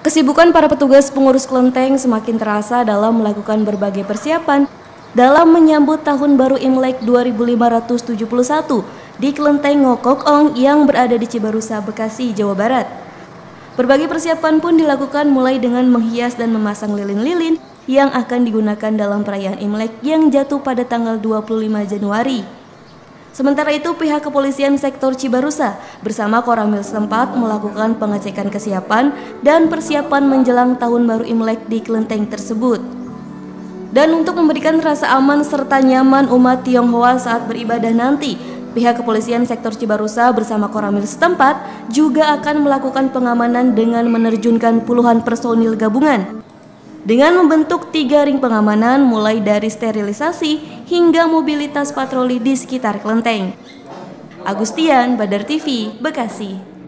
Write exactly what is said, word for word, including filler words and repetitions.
Kesibukan para petugas pengurus kelenteng semakin terasa dalam melakukan berbagai persiapan dalam menyambut tahun baru Imlek dua ribu lima ratus tujuh puluh satu di kelenteng Ngo Kok Ong yang berada di Cibarusah, Bekasi, Jawa Barat. Berbagai persiapan pun dilakukan mulai dengan menghias dan memasang lilin-lilin yang akan digunakan dalam perayaan Imlek yang jatuh pada tanggal dua puluh lima Januari. Sementara itu, pihak kepolisian sektor Cibarusah bersama Koramil setempat melakukan pengecekan kesiapan dan persiapan menjelang tahun baru Imlek di kelenteng tersebut. Dan untuk memberikan rasa aman serta nyaman umat Tionghoa saat beribadah nanti, pihak kepolisian sektor Cibarusah bersama Koramil setempat juga akan melakukan pengamanan dengan menerjunkan puluhan personil gabungan, dengan membentuk tiga ring pengamanan mulai dari sterilisasi hingga mobilitas patroli di sekitar kelenteng. Agustian, Badar T V, Bekasi.